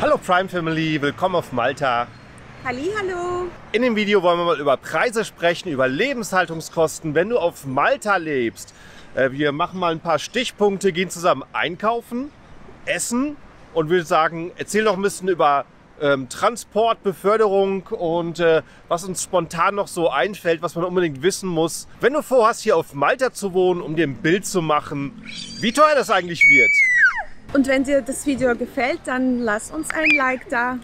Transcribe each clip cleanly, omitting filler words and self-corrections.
Hallo Prime Family, willkommen auf Malta. Hallihallo. In dem Video wollen wir mal über Preise sprechen, über Lebenshaltungskosten, wenn du auf Malta lebst. Wir machen mal ein paar Stichpunkte, gehen zusammen einkaufen, essen und würde sagen, erzähl doch ein bisschen über Transport, Beförderung und was uns spontan noch so einfällt, was man unbedingt wissen muss. Wenn du vorhast, hier auf Malta zu wohnen, um dir ein Bild zu machen, wie teuer das eigentlich wird. Und wenn dir das Video gefällt, dann lass uns ein Like da.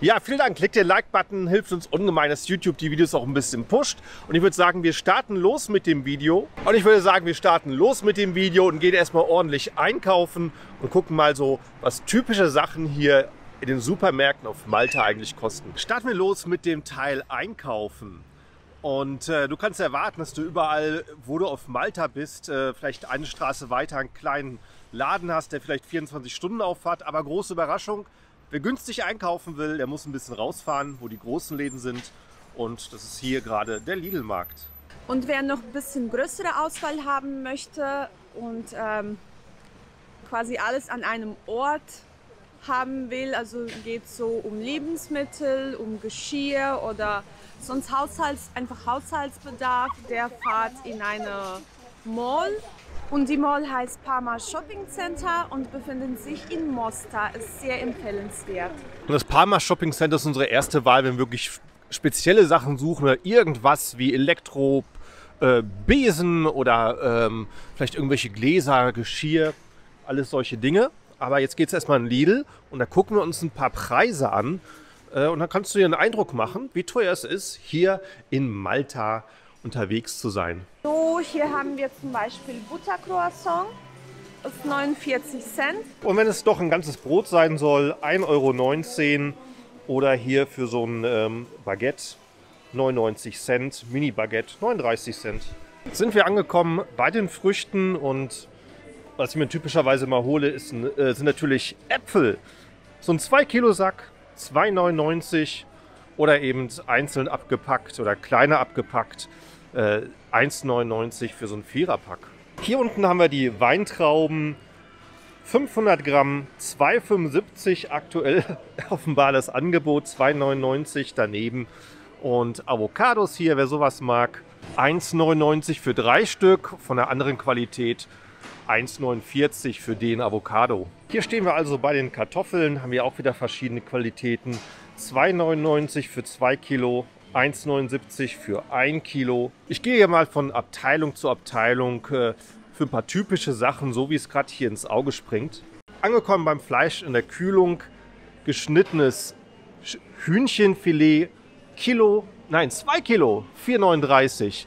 Ja, vielen Dank. Klick den Like-Button, hilft uns ungemein, dass YouTube die Videos auch ein bisschen pusht. Und ich würde sagen, wir starten los mit dem Video. Und gehen erstmal ordentlich einkaufen und gucken mal so, was typische Sachen hier in den Supermärkten auf Malta eigentlich kosten. Starten wir los mit dem Teil Einkaufen. Und du kannst erwarten, dass du überall, wo du auf Malta bist, vielleicht eine Straße weiter einen kleinen Laden hast, der vielleicht 24 Stunden auf hat. Aber große Überraschung, wer günstig einkaufen will, der muss ein bisschen rausfahren, wo die großen Läden sind. Und das ist hier gerade der Lidl-Markt. Und wer noch ein bisschen größere Auswahl haben möchte und quasi alles an einem Ort haben will, also geht es so um Lebensmittel, um Geschirr oder sonst Haushaltsbedarf, der fährt in eine Mall. Und die Mall heißt Parma Shopping Center und befindet sich in Mosta. Ist sehr empfehlenswert. Und das Parma Shopping Center ist unsere erste Wahl, wenn wir wirklich spezielle Sachen suchen oder irgendwas wie Elektro, Besen oder vielleicht irgendwelche Gläser, Geschirr, alles solche Dinge. Aber jetzt geht es erstmal in Lidl und da gucken wir uns ein paar Preise an. Und dann kannst du dir einen Eindruck machen, wie teuer es ist, hier in Malta unterwegs zu sein. So, hier haben wir zum Beispiel Buttercroissant, ist 49 Cent. Und wenn es doch ein ganzes Brot sein soll, 1,19 Euro. Oder hier für so ein Baguette, 99 Cent, Mini-Baguette, 39 Cent. Jetzt sind wir angekommen bei den Früchten und was ich mir typischerweise mal hole, sind natürlich Äpfel. So ein 2-Kilo-Sack, 2,99 € oder eben einzeln abgepackt oder kleiner abgepackt, 1,99 € für so ein 4er-Pack. Hier unten haben wir die Weintrauben, 500 Gramm, 2,75 € aktuell, offenbar das Angebot, 2,99 € daneben. Und Avocados hier, wer sowas mag, 1,99 € für 3 Stück, von einer anderen Qualität. 1,49 € für den Avocado. Hier stehen wir also bei den Kartoffeln, haben wir auch wieder verschiedene Qualitäten. 2,99 € für 2 Kilo, 1,79 € für 1 Kilo. Ich gehe hier mal von Abteilung zu Abteilung für ein paar typische Sachen, so wie es gerade hier ins Auge springt. Angekommen beim Fleisch in der Kühlung, geschnittenes Hühnchenfilet, 2 Kilo, 4,39 €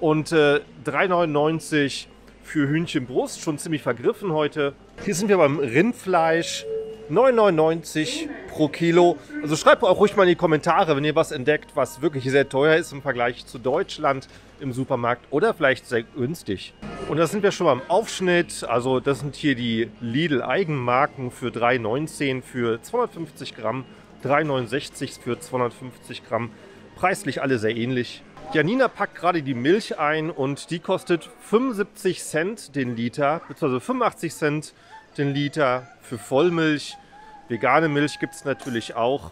und 3,99 € für Hühnchenbrust, schon ziemlich vergriffen heute. Hier sind wir beim Rindfleisch, 9,99 € pro Kilo. Also schreibt auch ruhig mal in die Kommentare, wenn ihr was entdeckt, was wirklich sehr teuer ist im Vergleich zu Deutschland im Supermarkt oder vielleicht sehr günstig. Und da sind wir schon beim Aufschnitt. Also das sind hier die Lidl Eigenmarken für 3,19 € für 250 Gramm, 3,69 € für 250 Gramm. Preislich alle sehr ähnlich. Yanina packt gerade die Milch ein und die kostet 75 Cent den Liter, beziehungsweise 85 Cent den Liter für Vollmilch. Vegane Milch gibt es natürlich auch,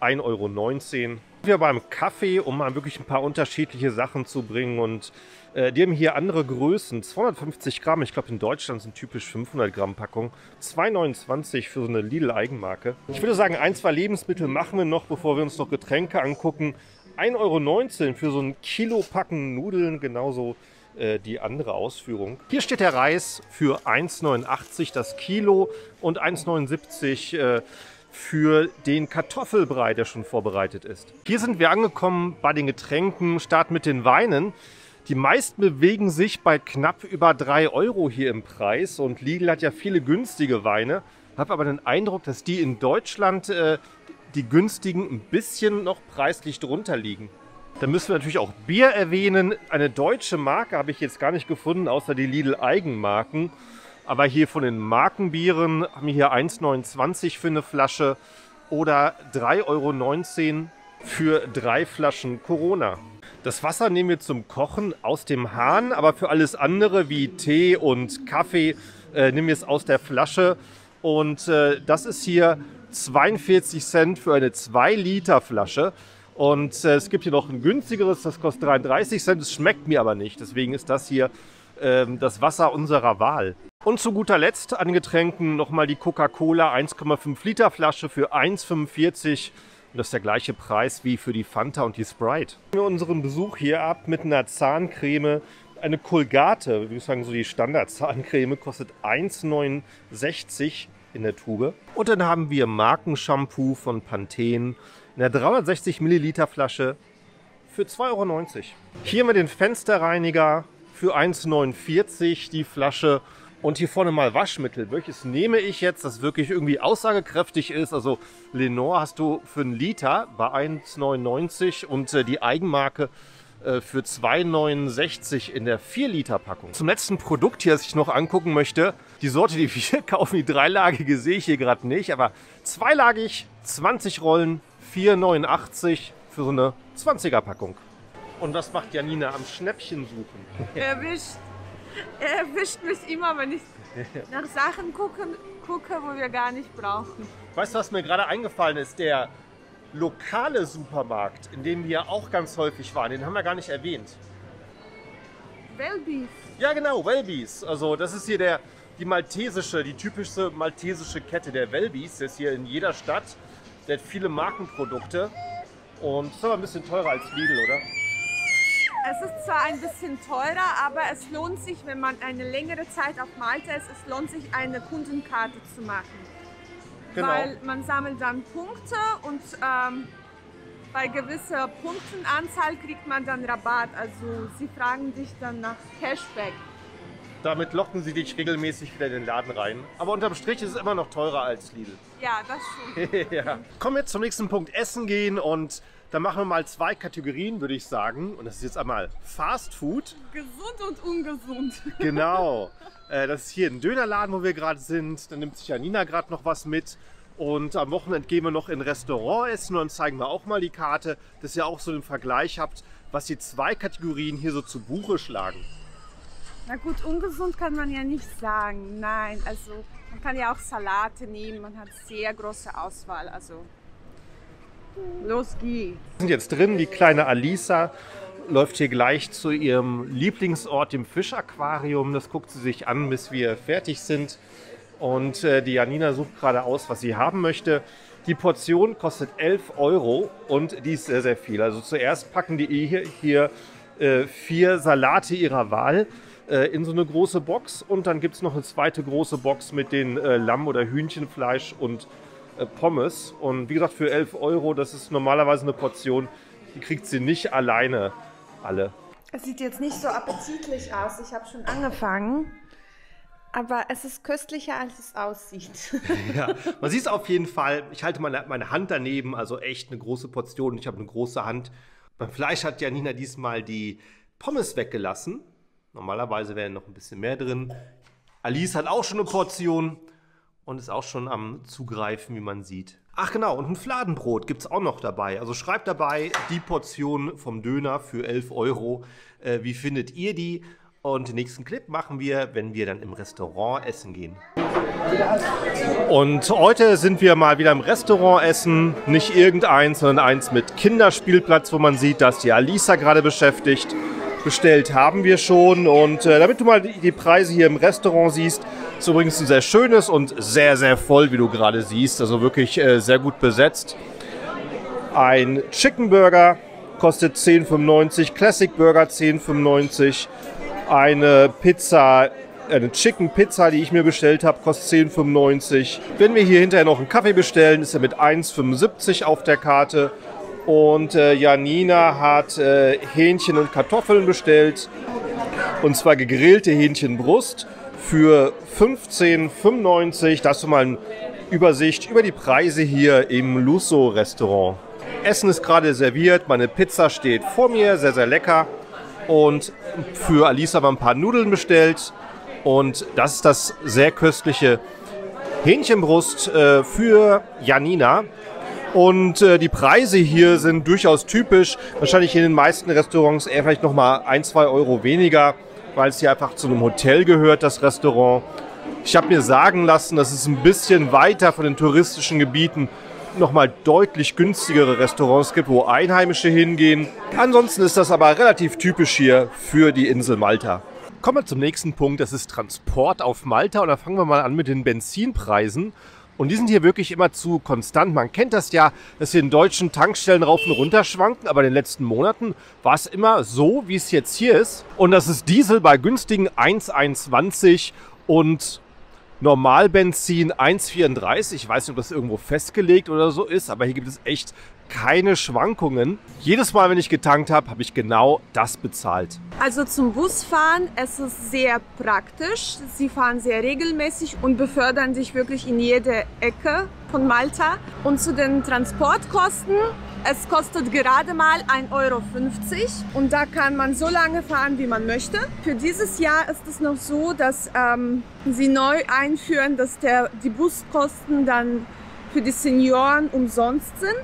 1,19 €. Wir sind beim Kaffee, um mal wirklich ein paar unterschiedliche Sachen zu bringen und die haben hier andere Größen, 250 Gramm, ich glaube in Deutschland sind typisch 500 Gramm Packungen, 2,29 € für so eine Lidl Eigenmarke. Ich würde sagen, ein, zwei Lebensmittel machen wir noch, bevor wir uns noch Getränke angucken. 1,19 € für so ein Kilo Packen Nudeln, genauso die andere Ausführung. Hier steht der Reis für 1,89 € das Kilo und 1,79 € für den Kartoffelbrei, der schon vorbereitet ist. Hier sind wir angekommen bei den Getränken, starten mit den Weinen. Die meisten bewegen sich bei knapp über 3 € hier im Preis und Lidl hat ja viele günstige Weine. Ich habe aber den Eindruck, dass die in Deutschland die günstigen ein bisschen noch preislich drunter liegen. Dann müssen wir natürlich auch Bier erwähnen. Eine deutsche Marke habe ich jetzt gar nicht gefunden, außer die Lidl Eigenmarken. Aber hier von den Markenbieren haben wir hier 1,29 € für eine Flasche oder 3,19 € für 3 Flaschen Corona. Das Wasser nehmen wir zum Kochen aus dem Hahn, aber für alles andere wie Tee und Kaffee nehmen wir es aus der Flasche. Und das ist hier 42 Cent für eine 2-Liter Flasche. Und es gibt hier noch ein günstigeres, das kostet 33 Cent. Es schmeckt mir aber nicht, deswegen ist das hier das Wasser unserer Wahl. Und zu guter Letzt an Getränken nochmal die Coca-Cola 1,5 Liter Flasche für 1,45 €. Das ist der gleiche Preis wie für die Fanta und die Sprite. Wir unseren Besuch hier ab mit einer Zahncreme. Eine Colgate, würde ich sagen, so die Standard-Zahncreme, kostet 1,69 € in der Tube. Und dann haben wir Markenshampoo von Pantene in der 360 Milliliter Flasche für 2,90 €. Hier haben wir den Fensterreiniger für 1,49 € die Flasche. Und hier vorne mal Waschmittel. Welches nehme ich jetzt, das wirklich irgendwie aussagekräftig ist? Also Lenore hast du für einen Liter bei 1,99 € und die Eigenmarke für 2,69 € in der 4-Liter-Packung. Zum letzten Produkt hier, das ich noch angucken möchte. Die Sorte, die wir hier kaufen, die dreilagige, sehe ich hier gerade nicht. Aber zweilagig, 20 Rollen, 4,89 € für so eine 20er-Packung. Und was macht Janina am Schnäppchen suchen? Er erwischt mich immer, wenn ich nach Sachen gucke, wo wir gar nicht brauchen. Weißt du, was mir gerade eingefallen ist? Der lokale Supermarkt, in dem wir auch ganz häufig waren, den haben wir gar nicht erwähnt. Welbys. Ja genau, Welbys. Also das ist hier die typische maltesische Kette der Welbys. Der ist hier in jeder Stadt. Der hat viele Markenprodukte. Und das ist aber ein bisschen teurer als Lidl, oder? Es ist zwar ein bisschen teurer, aber es lohnt sich, wenn man eine längere Zeit auf Malta ist, es lohnt sich, eine Kundenkarte zu machen. Genau. Weil man sammelt dann Punkte und bei gewisser Punktenanzahl kriegt man dann Rabatt. Also sie fragen dich dann nach Cashback. Damit locken sie dich regelmäßig wieder in den Laden rein. Aber unterm Strich ist es immer noch teurer als Lidl. Ja, das stimmt. Ja. Kommen wir jetzt zum nächsten Punkt, Essen gehen. Und da machen wir mal zwei Kategorien, würde ich sagen. Und das ist jetzt einmal Fast Food. Gesund und ungesund. Genau. Das ist hier ein Dönerladen, wo wir gerade sind. Dann nimmt sich Janina gerade noch was mit. Und am Wochenende gehen wir noch in ein Restaurant essen und dann zeigen wir auch mal die Karte, dass ihr auch so einen Vergleich habt, was die zwei Kategorien hier so zu Buche schlagen. Na gut, ungesund kann man ja nicht sagen. Nein, also man kann ja auch Salate nehmen. Man hat sehr große Auswahl. Also los geht's. Wir sind jetzt drin. Die kleine Alisa läuft hier gleich zu ihrem Lieblingsort, dem Fischaquarium. Das guckt sie sich an, bis wir fertig sind. Und die Janina sucht gerade aus, was sie haben möchte. Die Portion kostet 11 € und die ist sehr, sehr viel. Also zuerst packen die hier 4 Salate ihrer Wahl in so eine große Box. Und dann gibt es noch eine zweite große Box mit den Lamm- oder Hühnchenfleisch und Pommes. Und wie gesagt, für 11 €, das ist normalerweise eine Portion, die kriegt sie nicht alleine alle. Es sieht jetzt nicht so appetitlich aus, ich habe schon angefangen, aber es ist köstlicher, als es aussieht. Ja, man sieht es auf jeden Fall, ich halte meine Hand daneben, also echt eine große Portion, ich habe eine große Hand. Beim Fleisch hat Janina diesmal die Pommes weggelassen, normalerweise wäre noch ein bisschen mehr drin. Alice hat auch schon eine Portion und ist auch schon am Zugreifen, wie man sieht. Ach genau, und ein Fladenbrot gibt es auch noch dabei. Also schreibt dabei die Portion vom Döner für 11 €. Wie findet ihr die? Und den nächsten Clip machen wir, wenn wir dann im Restaurant essen gehen. Und heute sind wir mal wieder im Restaurant essen. Nicht irgendeins, sondern eins mit Kinderspielplatz, wo man sieht, dass die Alisa gerade beschäftigt. Bestellt haben wir schon. Und damit du mal die Preise hier im Restaurant siehst, ist übrigens ein sehr schönes und sehr, sehr voll, wie du gerade siehst. Also wirklich sehr gut besetzt. Ein Chicken Burger kostet 10,95 €, Classic Burger 10,95 €. Eine Pizza, eine Chicken Pizza, die ich mir bestellt habe, kostet 10,95 €. Wenn wir hier hinterher noch einen Kaffee bestellen, ist er mit 1,75 € auf der Karte. Und Janina hat Hähnchen und Kartoffeln bestellt, und zwar gegrillte Hähnchenbrust für 15,95 €. Das ist mal eine Übersicht über die Preise hier im Lusso Restaurant. Essen ist gerade serviert, meine Pizza steht vor mir, sehr, sehr lecker. Und für Alisa haben wir ein paar Nudeln bestellt und das ist das sehr köstliche Hähnchenbrust für Janina. Und die Preise hier sind durchaus typisch. Wahrscheinlich in den meisten Restaurants eher vielleicht nochmal 1, 2 € weniger, weil es hier einfach zu einem Hotel gehört, das Restaurant. Ich habe mir sagen lassen, dass es ein bisschen weiter von den touristischen Gebieten nochmal deutlich günstigere Restaurants gibt, wo Einheimische hingehen. Ansonsten ist das aber relativ typisch hier für die Insel Malta. Kommen wir zum nächsten Punkt, das ist Transport auf Malta. Und da fangen wir mal an mit den Benzinpreisen. Und die sind hier wirklich immer zu konstant. Man kennt das ja, dass hier in deutschen Tankstellen rauf und runter schwanken. Aber in den letzten Monaten war es immer so, wie es jetzt hier ist. Und das ist Diesel bei günstigen 1,21 und Normalbenzin 1,34. Ich weiß nicht, ob das irgendwo festgelegt oder so ist. Aber hier gibt es echt keine Schwankungen. Jedes Mal, wenn ich getankt habe, habe ich genau das bezahlt. Also zum Busfahren, es ist sehr praktisch. Sie fahren sehr regelmäßig und befördern dich wirklich in jede Ecke von Malta. Und zu den Transportkosten, es kostet gerade mal 1,50 Euro und da kann man so lange fahren, wie man möchte. Für dieses Jahr ist es noch so, dass sie neu einführen, dass die Buskosten dann für die Senioren umsonst sind.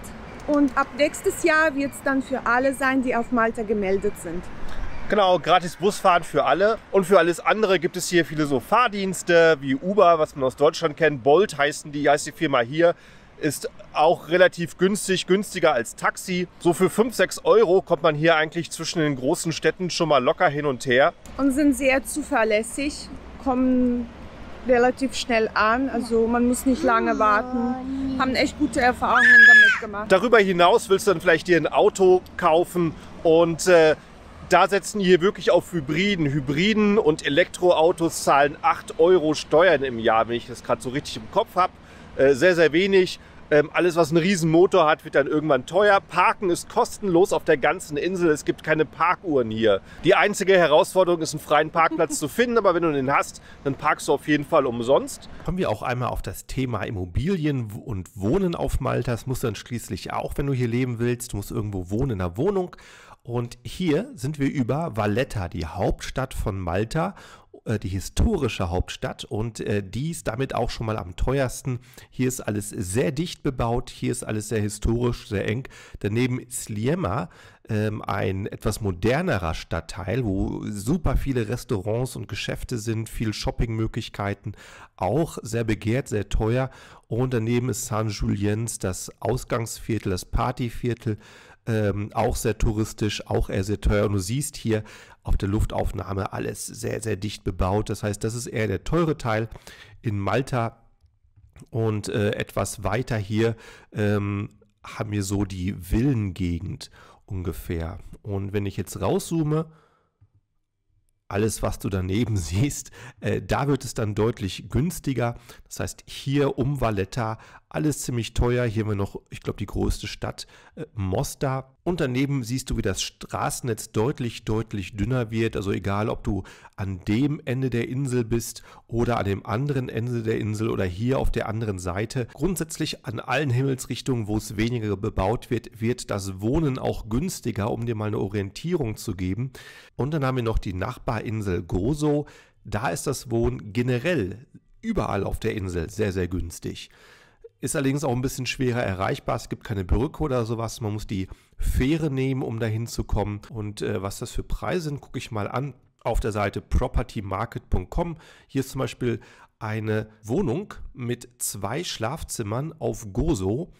Und ab nächstes Jahr wird es dann für alle sein, die auf Malta gemeldet sind. Genau, gratis Busfahren für alle. Und für alles andere gibt es hier viele so Fahrdienste wie Uber, was man aus Deutschland kennt. Bolt heißt die Firma hier. Ist auch relativ günstig, günstiger als Taxi. So für 5, 6 Euro kommt man hier eigentlich zwischen den großen Städten schon mal locker hin und her. Und sind sehr zuverlässig, kommen relativ schnell an, also man muss nicht lange warten, haben echt gute Erfahrungen damit gemacht. Darüber hinaus willst du dann vielleicht dir ein Auto kaufen und da setzen die hier wirklich auf Hybriden. Hybriden und Elektroautos zahlen 8 Euro Steuern im Jahr, wenn ich das gerade so richtig im Kopf habe. Sehr, sehr wenig. Alles, was einen riesen Motor hat, wird dann irgendwann teuer. Parken ist kostenlos auf der ganzen Insel. Es gibt keine Parkuhren hier. Die einzige Herausforderung ist, einen freien Parkplatz zu finden. Aber wenn du den hast, dann parkst du auf jeden Fall umsonst. Kommen wir auch einmal auf das Thema Immobilien und Wohnen auf Malta. Das musst du dann schließlich auch, wenn du hier leben willst. Du musst irgendwo wohnen in einer Wohnung. Und hier sind wir über Valletta, die Hauptstadt von Malta, die historische Hauptstadt, und die ist damit auch schon mal am teuersten. Hier ist alles sehr dicht bebaut, hier ist alles sehr historisch, sehr eng. Daneben ist Sliema, ein etwas modernerer Stadtteil, wo super viele Restaurants und Geschäfte sind, viel Shoppingmöglichkeiten, auch sehr begehrt, sehr teuer. Und daneben ist St. Julien's, das Ausgangsviertel, das Partyviertel, auch sehr touristisch, auch eher sehr teuer. Und du siehst hier auf der Luftaufnahme alles sehr, sehr dicht bebaut. Das heißt, das ist eher der teure Teil in Malta. Und etwas weiter hier haben wir so die Villengegend ungefähr. Und wenn ich jetzt rauszoome, alles, was du daneben siehst, da wird es dann deutlich günstiger. Das heißt, hier um Valletta, alles ziemlich teuer. Hier haben wir noch, ich glaube, die größte Stadt, Mosta. Und daneben siehst du, wie das Straßennetz deutlich, deutlich dünner wird. Also egal, ob du an dem Ende der Insel bist oder an dem anderen Ende der Insel oder hier auf der anderen Seite. Grundsätzlich an allen Himmelsrichtungen, wo es weniger bebaut wird, wird das Wohnen auch günstiger, um dir mal eine Orientierung zu geben. Und dann haben wir noch die Nachbarinsel Gozo. Da ist das Wohnen generell überall auf der Insel sehr, sehr günstig. Ist allerdings auch ein bisschen schwerer erreichbar. Es gibt keine Brücke oder sowas. Man muss die Fähre nehmen, um dahin zu kommen. Und was das für Preise sind, gucke ich mal an auf der Seite propertymarket.com. Hier ist zum Beispiel eine Wohnung mit 2 Schlafzimmern auf Gozo.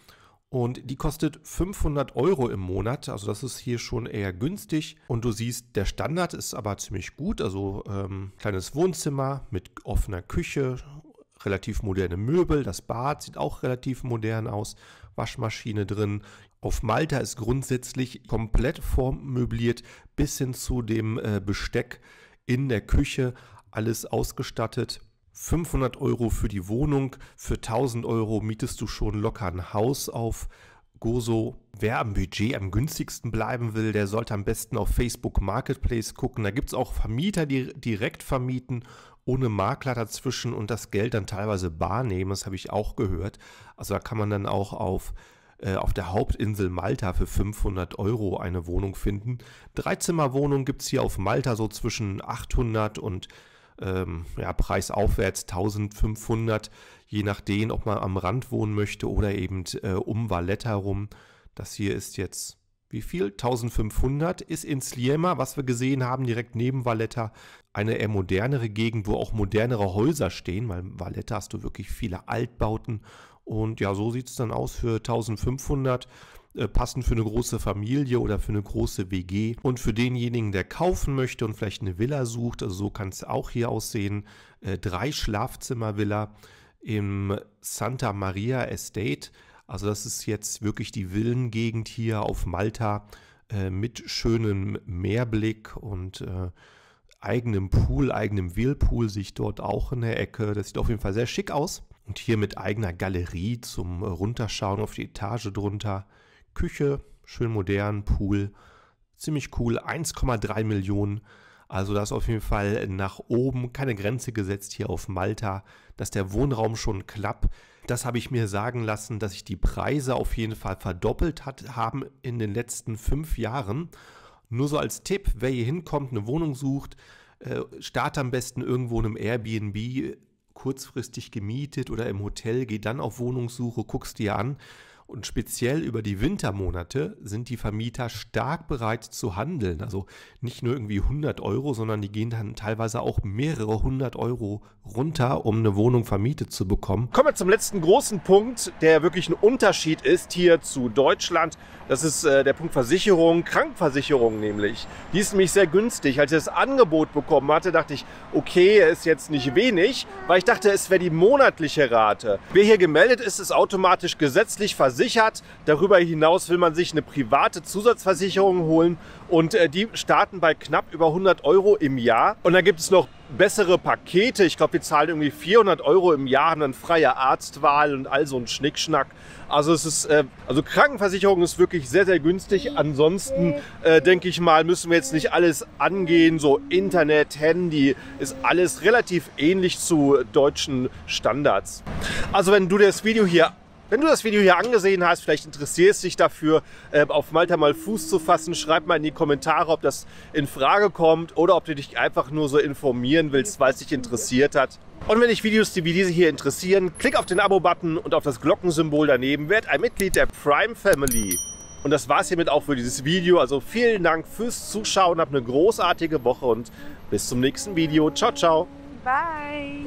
Und die kostet 500 Euro im Monat, also das ist hier schon eher günstig. Und du siehst, der Standard ist aber ziemlich gut, also kleines Wohnzimmer mit offener Küche, relativ moderne Möbel, das Bad sieht auch relativ modern aus, Waschmaschine drin. Auf Malta ist grundsätzlich komplett vormöbliert bis hin zu dem Besteck in der Küche, alles ausgestattet. 500 Euro für die Wohnung, für 1000 Euro mietest du schon locker ein Haus auf Gozo. Wer am Budget am günstigsten bleiben will, der sollte am besten auf Facebook Marketplace gucken. Da gibt es auch Vermieter, die direkt vermieten, ohne Makler dazwischen, und das Geld dann teilweise bar nehmen, das habe ich auch gehört. Also da kann man dann auch auf der Hauptinsel Malta für 500 Euro eine Wohnung finden. 3-Zimmer-Wohnung gibt es hier auf Malta so zwischen 800 und ja, preisaufwärts 1500, je nachdem, ob man am Rand wohnen möchte oder eben um Valletta rum. Das hier ist jetzt Wie viel? 1500 ist in Sliema, was wir gesehen haben, direkt neben Valletta, eine eher modernere Gegend, wo auch modernere Häuser stehen, weil in Valletta hast du wirklich viele Altbauten. Und ja, so sieht es dann aus für 1500, passend für eine große Familie oder für eine große WG. Und für denjenigen, der kaufen möchte und vielleicht eine Villa sucht, also so kann es auch hier aussehen, 3-Schlafzimmer-Villa im Santa Maria Estate. Also das ist jetzt wirklich die Villengegend hier auf Malta mit schönem Meerblick und eigenem Pool, eigenem Whirlpool, sich dort auch in der Ecke. Das sieht auf jeden Fall sehr schick aus. Und hier mit eigener Galerie zum Runterschauen auf die Etage drunter. Küche, schön modern, Pool, ziemlich cool, 1,3 Millionen. Also da ist auf jeden Fall nach oben keine Grenze gesetzt hier auf Malta, dass der Wohnraum schon klappt. Das habe ich mir sagen lassen, dass sich die Preise auf jeden Fall verdoppelt haben in den letzten 5 Jahren. Nur so als Tipp, wer hier hinkommt, eine Wohnung sucht, startet am besten irgendwo in einem Airbnb, kurzfristig gemietet oder im Hotel, geh dann auf Wohnungssuche, guckst dir an. Und speziell über die Wintermonate sind die Vermieter stark bereit zu handeln. Also nicht nur irgendwie 100 Euro, sondern die gehen dann teilweise auch mehrere 100 € runter, um eine Wohnung vermietet zu bekommen. Kommen wir zum letzten großen Punkt, der wirklich ein Unterschied ist hier zu Deutschland. Das ist der Punkt Versicherung, Krankenversicherung nämlich. Die ist nämlich sehr günstig. Als ich das Angebot bekommen hatte, dachte ich, okay, ist jetzt nicht wenig, weil ich dachte, es wäre die monatliche Rate. Wer hier gemeldet ist, ist automatisch gesetzlich versichert. Darüber hinaus will man sich eine private Zusatzversicherung holen und die starten bei knapp über 100 € im Jahr. Und dann gibt es noch bessere Pakete. Ich glaube, wir zahlen irgendwie 400 € im Jahr, haben dann freie Arztwahl und all so ein Schnickschnack. Also es ist, also Krankenversicherung ist wirklich sehr, sehr günstig. Ansonsten denke ich mal, müssen wir jetzt nicht alles angehen. So Internet, Handy ist alles relativ ähnlich zu deutschen Standards. Also wenn du das Video hier angesehen hast, vielleicht interessierst du dich dafür, auf Malta mal Fuß zu fassen. Schreib mal in die Kommentare, ob das in Frage kommt oder ob du dich einfach nur so informieren willst, weil es dich interessiert hat. Und wenn dich Videos wie diese hier interessieren, klick auf den Abo-Button und auf das Glockensymbol daneben. Werd ein Mitglied der Prime Family. Und das war es hiermit auch für dieses Video. Also vielen Dank fürs Zuschauen, hab eine großartige Woche und bis zum nächsten Video. Ciao, ciao. Bye.